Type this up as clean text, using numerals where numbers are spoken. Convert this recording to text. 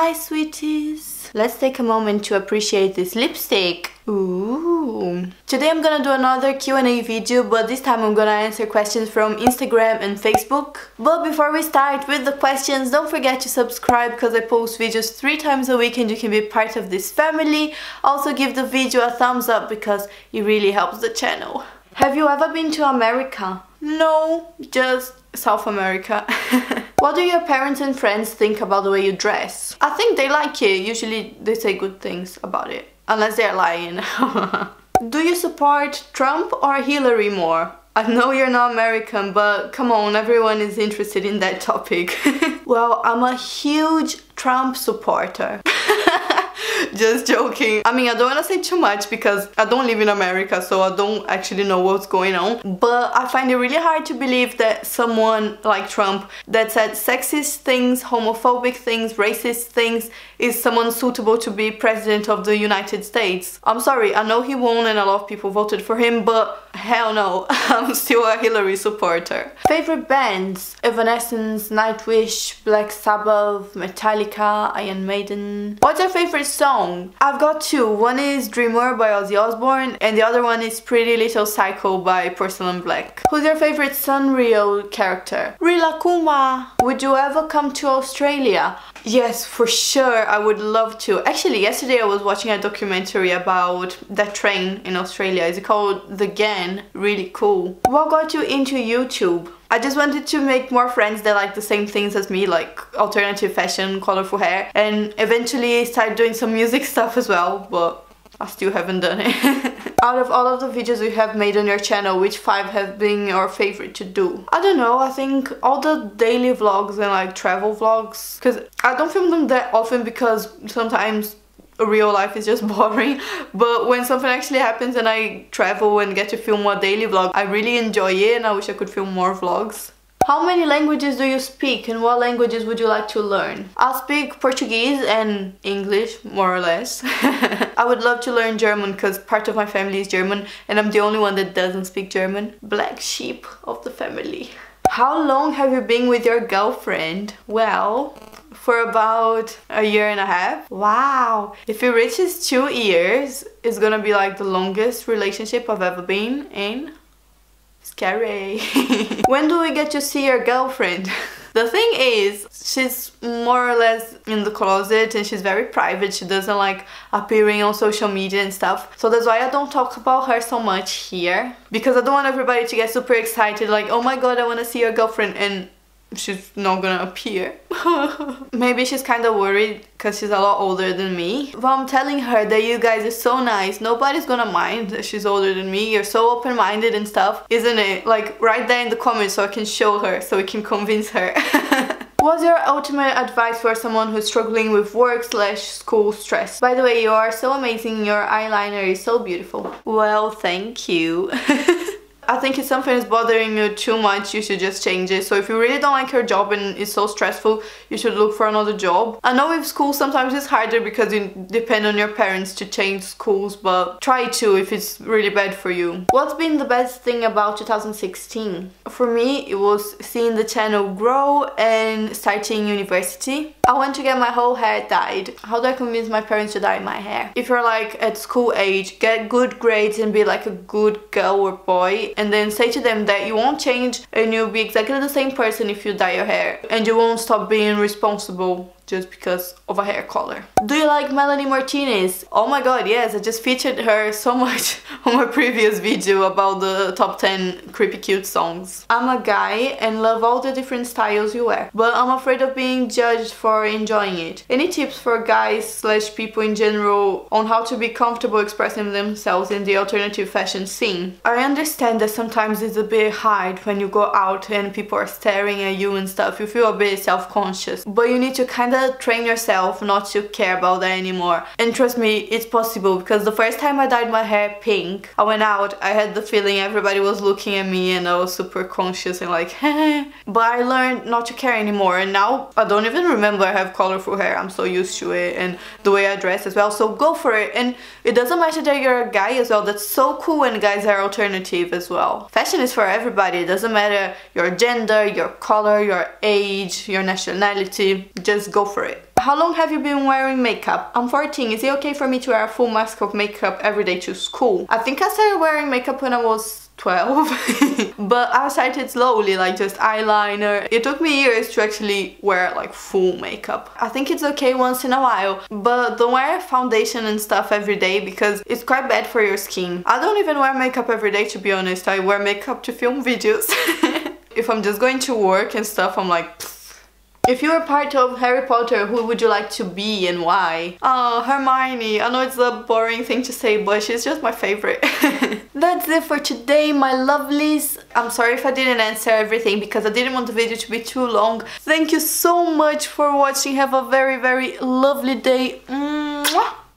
Hi, sweeties. Let's take a moment to appreciate this lipstick. Ooh. Today I'm gonna do another Q&A video, but this time I'm gonna answer questions from Instagram and Facebook. But before we start with the questions, don't forget to subscribe because I post videos 3 times a week and you can be part of this family. Also give the video a thumbs up because it really helps the channel. Have you ever been to America? No, just South America. What do your parents and friends think about the way you dress? I think they like it. Usually they say good things about it. Unless they're lying. Do you support Trump or Hillary more? I know you're not American, but come on, everyone is interested in that topic. Well, I'm a huge Trump supporter. Just joking. I mean, I don't want to say too much because I don't live in America, so I don't actually know what's going on. But I find it really hard to believe that someone like Trump that said sexist things, homophobic things, racist things is someone suitable to be president of the United States. I'm sorry, I know he won and a lot of people voted for him, but hell no, I'm still a Hillary supporter. Favorite bands? Evanescence, Nightwish, Black Sabbath, Metallica, Iron Maiden. What's your favorite song? I've got 2. One is Dreamer by Ozzy Osbourne and the other one is Pretty Little Psycho by Porcelain Black. Who's your favorite Sanrio character? Rilakkuma! Would you ever come to Australia? Yes, for sure, I would love to. Actually, yesterday I was watching a documentary about that train in Australia. It's called The Ghan. Really cool. What got you into YouTube? I just wanted to make more friends that like the same things as me, like alternative fashion, colorful hair, and eventually start doing some music stuff as well, but I still haven't done it. Out of all of the videos you have made on your channel, which 5 have been your favorite to do? I don't know, I think all the daily vlogs and like travel vlogs, because I don't film them that often because sometimes real life is just boring, but when something actually happens and I travel and get to film a daily vlog, I really enjoy it and I wish I could film more vlogs. How many languages do you speak and what languages would you like to learn? I speak Portuguese and English, more or less. I would love to learn German because part of my family is German and I'm the only one that doesn't speak German. Black sheep of the family. How long have you been with your girlfriend? Well, for about 1.5 years. Wow! If it reaches 2 years, it's gonna be like the longest relationship I've ever been in. Scary. When do we get to see your girlfriend? The thing is, she's more or less in the closet and she's very private. She doesn't like appearing on social media and stuff. So that's why I don't talk about her so much here. Because I don't want everybody to get super excited like, oh my god, I want to see your girlfriend, and she's not gonna appear. Maybe she's kind of worried because she's a lot older than me. But I'm telling her that you guys are so nice. Nobody's gonna mind that she's older than me. You're so open-minded and stuff, isn't it? Like, write that in the comments so I can show her, so we can convince her. What's your ultimate advice for someone who's struggling with work/school stress? By the way, you are so amazing. Your eyeliner is so beautiful. Well, thank you. I think if something is bothering you too much, you should just change it. So if you really don't like your job and it's so stressful, you should look for another job. I know with school sometimes it's harder because you depend on your parents to change schools, but try to if it's really bad for you. What's been the best thing about 2016? For me, it was seeing the channel grow and starting university. I want to get my whole hair dyed. How do I convince my parents to dye my hair? If you're like at school age, get good grades and be like a good girl or boy, and then say to them that you won't change and you'll be exactly the same person if you dye your hair and you won't stop being responsible just because of a hair color. Do you like Melanie Martinez? Oh my god, yes, I just featured her so much on my previous video about the top 10 creepy cute songs. I'm a guy and love all the different styles you wear, but I'm afraid of being judged for enjoying it. Any tips for guys/people in general on how to be comfortable expressing themselves in the alternative fashion scene? I understand that sometimes it's a bit hard when you go out and people are staring at you and stuff. You feel a bit self-conscious, but you need to kind of train yourself not to care about that anymore, and trust me, it's possible, because the first time I dyed my hair pink, I went out, I had the feeling everybody was looking at me and I was super conscious and like but I learned not to care anymore, and now I don't even remember I have colorful hair. I'm so used to it, and the way I dress as well, so go for it. And it doesn't matter that you're a guy as well, that's so cool, and guys are alternative as well. Fashion is for everybody, it doesn't matter your gender, your color, your age, your nationality, just go for it. How long have you been wearing makeup? I'm 14. Is it okay for me to wear a full mask of makeup every day to school? I think I started wearing makeup when I was 12. But I started slowly, like just eyeliner. It took me years to actually wear like full makeup. I think it's okay once in a while, but don't wear foundation and stuff every day because it's quite bad for your skin. I don't even wear makeup every day, to be honest. I wear makeup to film videos. If I'm just going to work and stuff, I'm like, pfft. If you were part of Harry Potter, who would you like to be and why? Oh, Hermione. I know it's a boring thing to say, but she's just my favorite. That's it for today, my lovelies. I'm sorry if I didn't answer everything because I didn't want the video to be too long. Thank you so much for watching. Have a very, very lovely day. Mwah!